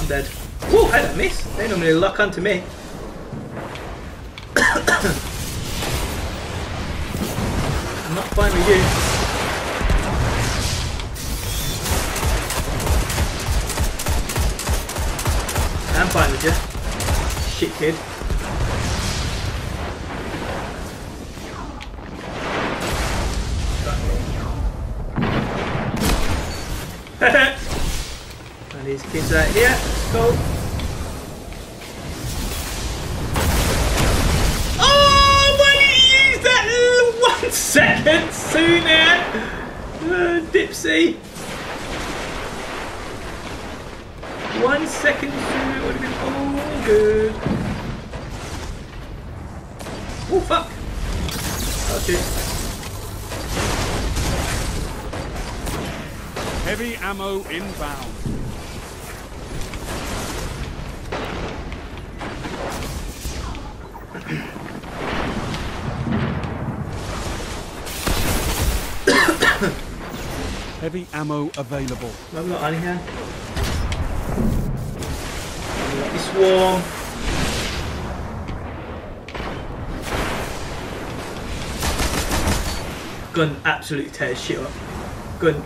I'm dead. Woo, I don't miss. They normally lock onto me. I'm not fine with you. I'm fine with you. Shit, kid. And these kids out here, let's go. Oh, why did you use that one second sooner? Uh, Dipsy. One second sooner would have been all good. Oh, fuck. Oh, shit. Heavy ammo inbound. Heavy ammo available. I've got on here. It's warm. Gun absolutely tears shit up. Gun.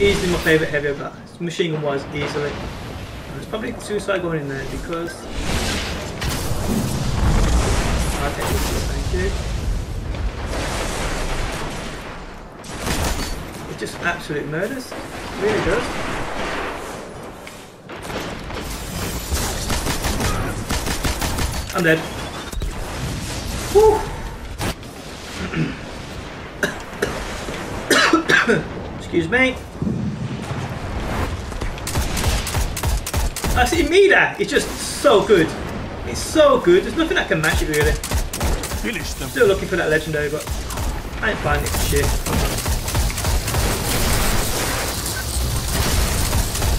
Easily my favourite heavy of that. Machine gun wise, easily. There's probably suicide going in there because. I'll take this, thank you. It just absolute murders. It really does. I'm dead. Woo! Excuse me. I see Mida. It's just so good. It's so good. There's nothing that can match it really. Finish them. Still looking for that legendary, but I ain't finding it shit.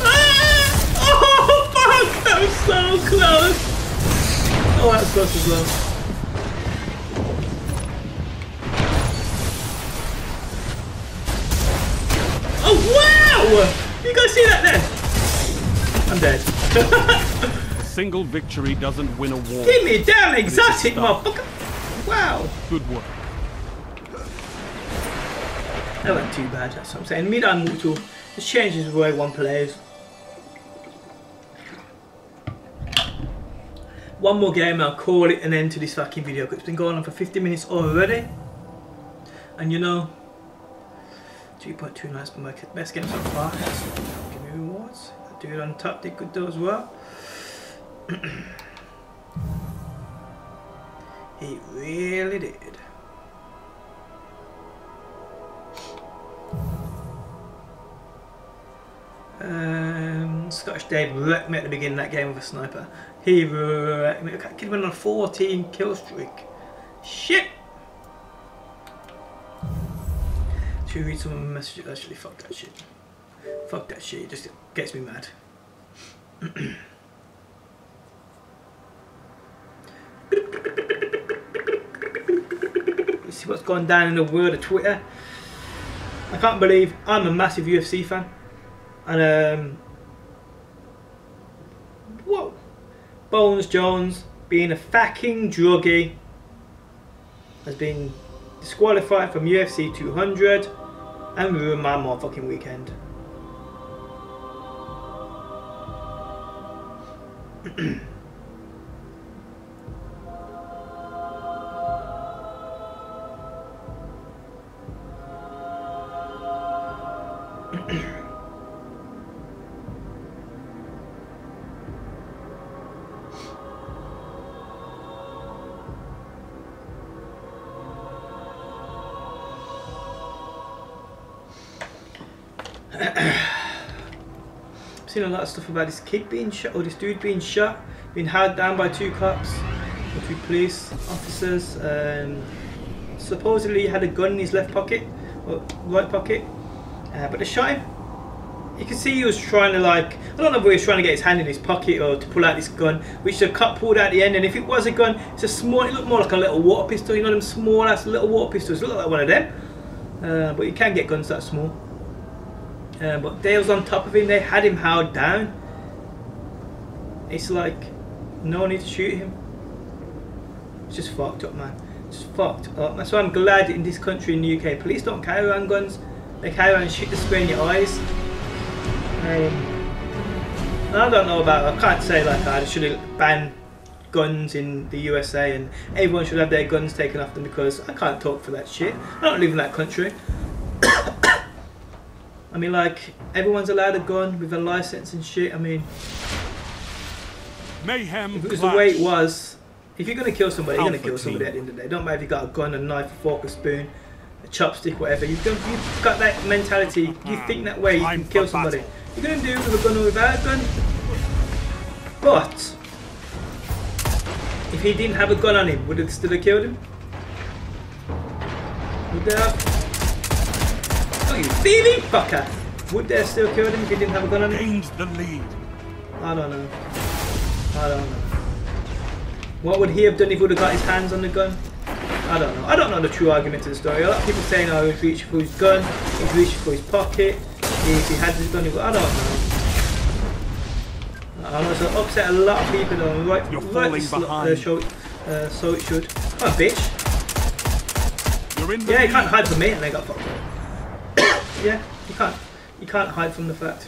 Ah! Oh fuck! That was so close. Oh, that was close as well. Oh wow! You guys see that there? I'm dead. A single victory doesn't win a war. Give me a damn exotic, motherfucker! Wow! Good work. That wasn't too bad, that's what I'm saying. Midan Mutu just changes the way one plays. One more game, I'll call it an end to this fucking video, because it's been going on for fifty minutes already. And you know, two point two nights for my best game so far. Give me rewards. That dude on top did good though as well. He really did. Um, Scottish Dave wrecked me at the beginning of that game with a sniper. He wrecked me. That kid went on a fourteen kill streak. Shit! To read someone's message, actually, fuck that shit. Fuck that shit, it just gets me mad. Let's see what's gone down in the world of Twitter. I can't believe I'm a massive U F C fan. And, um. Whoa! Bones Jones being a fucking druggie has been disqualified from U F C two hundred. And ruin my motherfucking weekend. Seen a lot of stuff about this kid being shot, or this dude being shot, being held down by two cops or two police officers. Um, supposedly he had a gun in his left pocket or right pocket, uh, but they shot him. You can see he was trying to, like, I don't know if he was trying to get his hand in his pocket or to pull out this gun, which the cop pulled out at the end. And if it was a gun, it's a small, it looked more like a little water pistol. You know them small ass little water pistols, it looked like one of them. Uh, but you can get guns that small. Uh, but they was on top of him, they had him held down. It's like, no need to shoot him. It's just fucked up, man. It's just fucked up. That's why I'm glad in this country, in the U K, police don't carry around guns. They carry around shit to spray in your eyes. Um, I don't know about, I can't say like I should have banned guns in the U S A and everyone should have their guns taken off them, because I can't talk for that shit. I don't live in that country. I mean, like, everyone's allowed a gun with a license and shit. I mean, mayhem. If it was clash. The way it was, if you're gonna kill somebody, Alpha you're gonna kill somebody team. At the end of the day. Don't matter if you got a gun, a knife, a fork, a spoon, a chopstick, whatever. You've got, you've got that mentality. You think that way, you can kill somebody. You're gonna do it with a gun or without a gun. But if he didn't have a gun on him, would it still have killed him? Would they have? You thieving fucker! Would they still kill him if he didn't have a gun on him? Gains the lead. I don't know. I don't know. What would he have done if he would have got his hands on the gun? I don't know. I don't know the true argument of the story. A lot of people saying, "Oh, he's reaching for his gun. He's reaching for his pocket. If he had his gun, he would." I don't know. I know it's upset a lot of people. Though. Right, you're right falling behind. Uh, show, uh, so it should. Oh, bitch! You're in yeah, he can't hide from me, and I got fucked up. Yeah, you can't, you can't hide from the fact.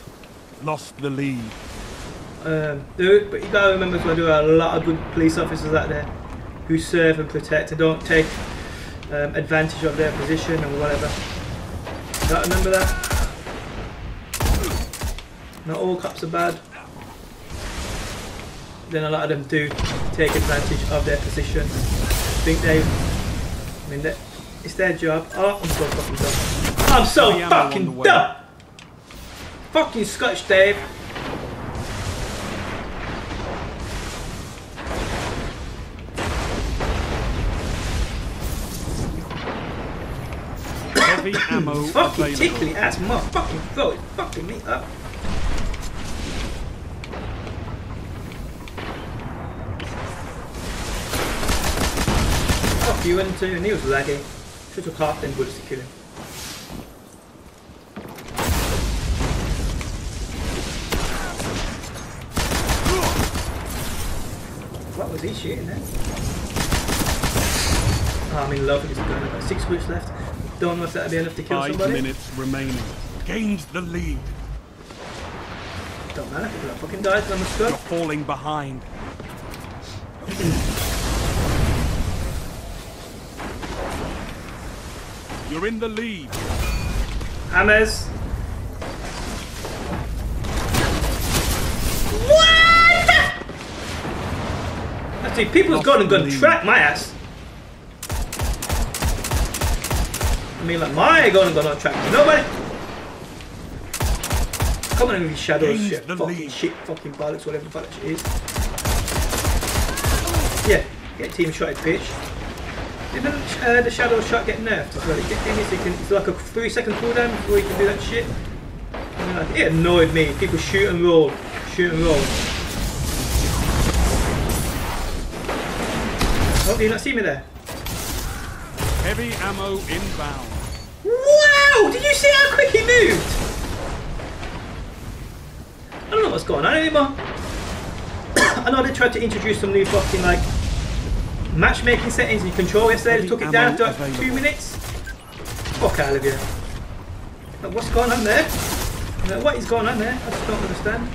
Lost the lead. Um, dude, but you gotta remember as well, there are a lot of good police officers out there who serve and protect and don't take um, advantage of their position and whatever. You gotta remember that. Not all cops are bad. Then a lot of them do take advantage of their position. I think they, I mean, they, it's their job. Oh, I'm so fucking done. I'm so fucking dumb. Fuck you, Scottish Dave. Heavy ammo. Fucking tickly ass motherfucking flow is fucking me up. Fuck you into and he was laggy. Should have half them bullets to kill him. What was he shooting at? Oh, I'm in love with this gun. I've got six bullets left. Don't know if that'll be enough to kill Five somebody. Five minutes remaining. Gains the lead. Don't matter if I fucking die because I'm a stud. You're falling behind. You're in the lead. Hammers. What? Actually, people's gone and gone track my ass. I mean, like my gone and gone on track. Nobody. Come on, these shadows, shit, fucking lead. Shit, fucking bollocks, whatever the fuck that shit is. Yeah, get team shotted, bitch. Didn't uh, the shadow shot get nerfed as well? It did, so you can, it's like a three second cooldown before you can do that shit. And, like, it annoyed me. People shoot and roll, shoot and roll. Oh, do you not see me there? Heavy ammo inbound. Wow! Did you see how quick he moved? I don't know what's going on anymore. I know they tried to introduce some new fucking like matchmaking settings and control yesterday. They took it down to like two minutes. Fuck out of here. Like, what's going on there? Like, what is going on there? I just don't understand.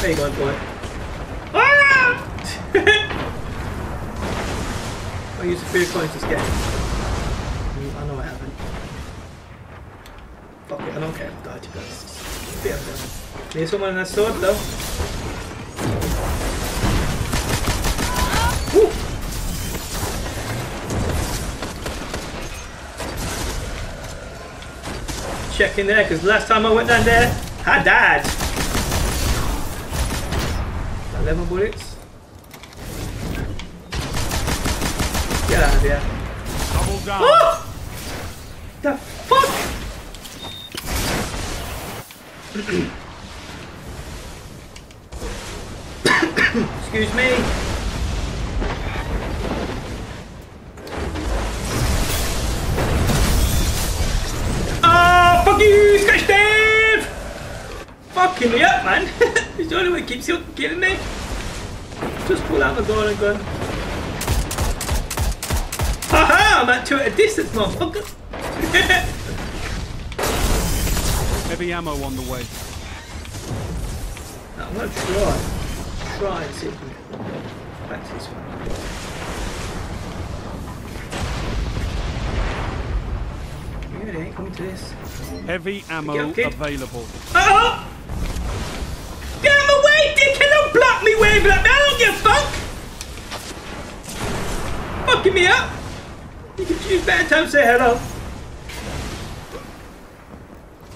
There you go, boy. Ah! I used a few coins this game. I know I haven't. Fuck it, I don't care if I died to guys. Bit of fun. Need someone in that sword though. Ooh. Check in there, because last time I went down there, I died. eleven bullets. Get out of here. Double down. Oh! The fuck? Excuse me. Fuck you, Scottish Dave! Fucking me up, man! It's the only way it keeps you killing me. Just pull out the gun and go. Haha! I'm at two at a distance, motherfucker! Heavy ammo on the way. I'm gonna try. Try and see if we can go back to this one. It ain't coming to this. Heavy ammo available. Oh! Get out of my way, dickhead! Don't block me, wave at me! I don't give a fuck! Fucking me up! You can choose better time to say hello.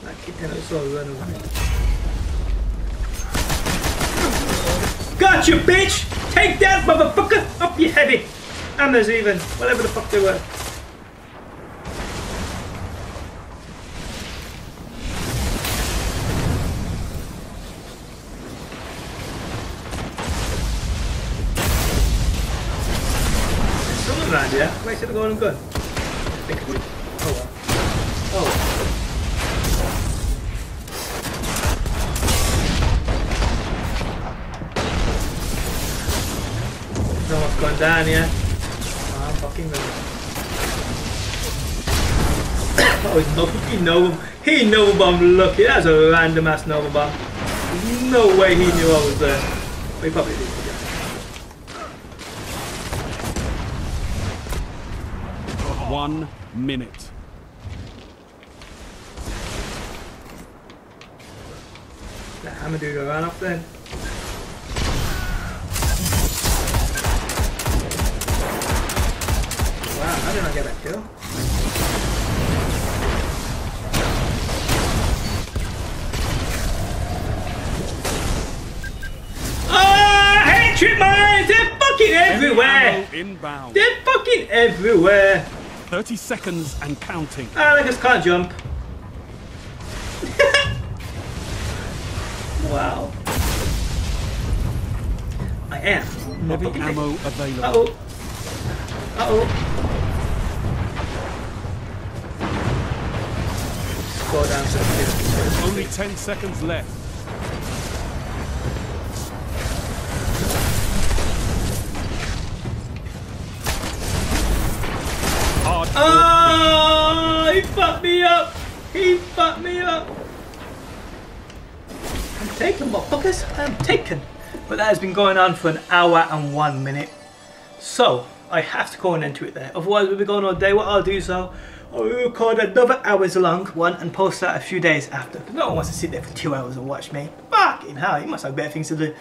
That kid cannot sort of run away. Gotcha, bitch! Take that, motherfucker! Up your heavy! Hammers even. Whatever the fuck they were. Wait, should I go on and gun? Oh well. Oh well. No one's gone down here. Oh, I'm fucking ready. Oh, he Nova Bomb. He Nova Bomb lucky. That's a random ass Nova Bomb. There's no way he knew I was there. Well, he probably did. One minute. That hammer dude will run off then. Wow, how did I get that kill? everywhere. They're fucking everywhere. Thirty seconds and counting. Ah, I just can't jump. Wow. I am. Heavy ammo available. Uh oh. Uh oh. Score down to the fifty. Only ten seconds left. Oh, he fucked me up! He fucked me up! I'm taken, motherfuckers! I'm taken! But that has been going on for an hour and one minute. So, I have to call an end to it there. Otherwise, we'll be going all day. What I'll do so, I'll record another hour's long one and post that a few days after. Because no one wants to sit there for two hours and watch me. Fucking hell, you must have better things to do.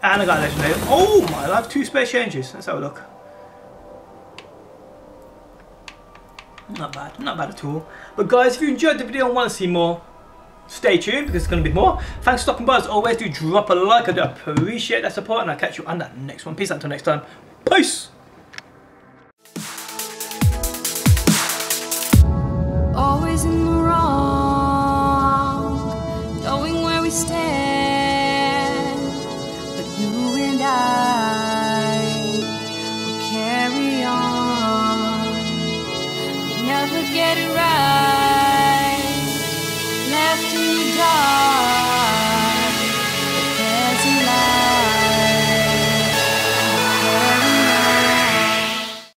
And I got a legendary. Oh my life, two spare changes. Let's have a look. Not bad, not bad at all. But guys, if you enjoyed the video and want to see more, stay tuned because it's going to be more. Thanks for stopping by. As always, do drop a like. I do appreciate that support and I'll catch you on that next one. Peace out until next time. Peace! Always in the wrong, knowing where we stand, but you and I will carry on. We never get it right.